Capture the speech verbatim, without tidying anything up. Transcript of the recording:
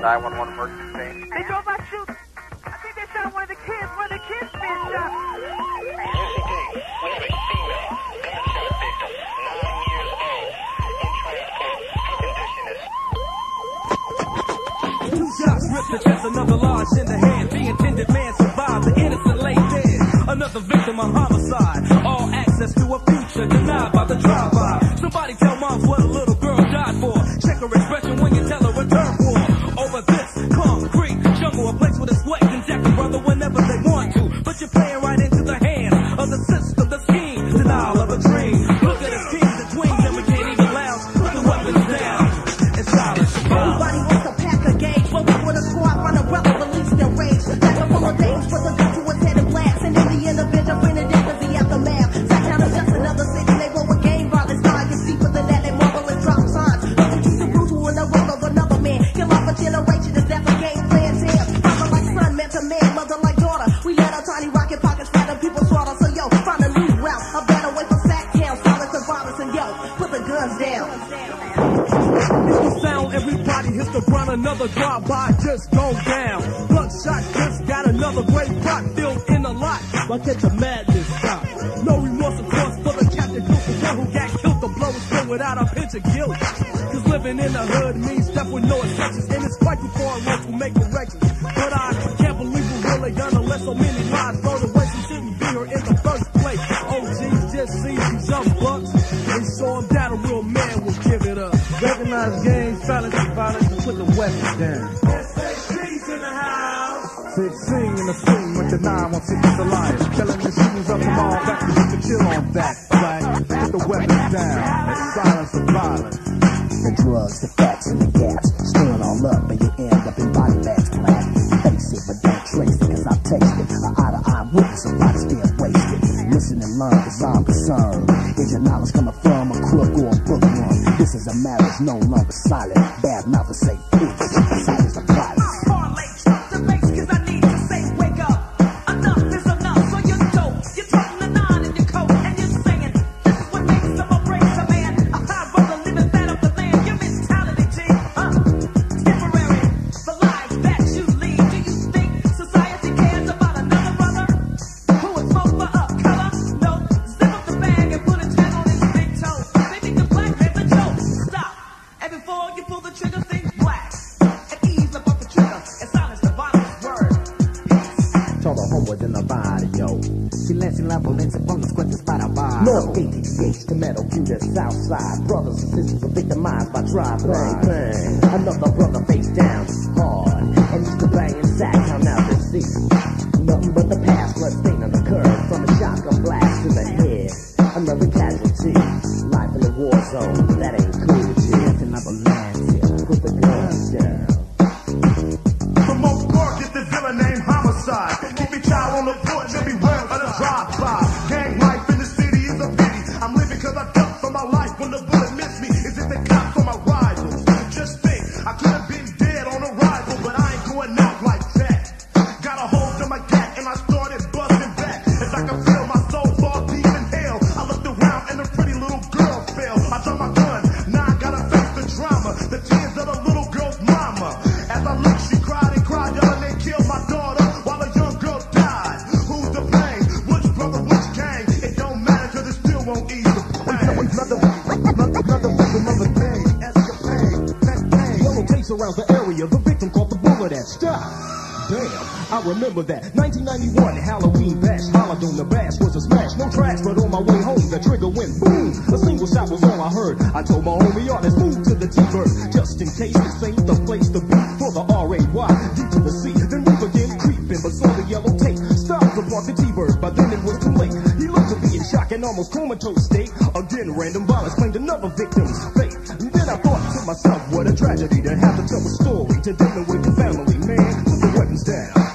nine one one emergency. They drove by shooting. I think they shot one of the kids. One of the kids being shot. Two shots ripped the chest, another large in the hand. The intended man survived, the innocent lay dead. Another victim of homicide. All access to a future denied by the drive-by. Somebody tell mom what a little girl died for. Check her expression when you tell her a turf war. Over this concrete jungle, a place where the sweat can jack your brother whenever they want to. But you're playing right into the hands of the system, the scheme, denial of a dream. Look at his teams and twins, and we can't even lounge. Put the weapons down and silence your mouth. Nobody wants to pack a gauge, but we want a squad, find a brother, release their rage. Like a full of names, put the gun to his head and blast. And in the end, a bitch up in the death of the aftermath. Sack down is just another city, they roll a game, violence, die. It's deeper than that, they marvel and drop signs. But they keep the brutal in the role of another man. Kill off a generation, is that the game plan here? Father like son, man to man, mother like daughter. We let our tiny rocket pockets fat and people slaughter. So yo, find a new route, a better way for sack town. Silence and violence, and yo, put the guns down. It's the sound, everybody hits the ground. Another drive-by just go down. Bloodshot just got another great pot filled in a lot. Why can't the madness stop? No remorse, of course, for the captain who who got killed. The blow is still without a pinch of guilt. Cause living in the hood means death with no exceptions. And it's quite before a lunch will make a record. But I can't believe we're really done unless so many lives thrown away. She shouldn't be here in the first place. O Gs just see these young bucks. They saw him down, a real man will give it up. Recognize gangs, silence and violence, and put the weapons down. sixteens in the house. sixteen in the swing with the nine one six is a liar. Telling the shootings up from all factors, you can chill on that. Put the weapons down and silence the violence. The drugs, the facts, and the gaps. Stir it all up and you end up in body bags black. Face it, but don't trace it, cause I've tasted an eye-to-eye witness, a body's being wasted. Listen and learn, cause I'm concerned. Is your knowledge coming from a crook or a book one? This is a marriage no longer solid. Bad mouth to say peace, silence the violence. Southside brothers and sisters are victimized by drive by. Another brother face down hard, and used to bang and sack on out the seat. Nothing but the past, blood stain on the curb from a shotgun blast to the head. Another casualty, life in the war zone. That ain't cool. Dancing up a man here, put the guns down. The most gorgeous is villain named Homicide. Keep your child on the porch and be well by the drive by. Gang life in the city is a pity. I'm living cause I don't. My life when the bullet missed me, is it the cop for my rival? Just think, I could have been dead on arrival, but I ain't going out like that. Got a hold of my gat and I started busting back. As I could feel my soul fall deep in hell, I looked around and a pretty little girl fell. I dropped my gun, now I gotta face the drama, the tears of the little girl's mama. As I looked, she cried and cried, y'all, and they killed my daughter while a young girl died. Who's to blame? Which brother, which gang? It don't matter cause it still won't ease. Another, another, another, another thing, escapade, that thing. Yellow tapes around the area, the victim caught the bullet at. Stop! Damn, I remember that. nineteen ninety-one, Halloween bash. Hollowed on the bash was a smash. No trash, but on my way home, the trigger went boom. A single shot was all I heard. I told my homie, y'all, let's move to the T-bird. Just in case this ain't the place to be for the R A Y. Deep to the sea, then we begin creeping, but saw the yellow tape. Stopped to block the T-bird, but then it was too late. He looked to be in shock and almost comatose state. Again, random violence claimed another victim's fate. And then I thought to myself, what a tragedy to have to tell a story to dealing with your family, man. Put the weapons down.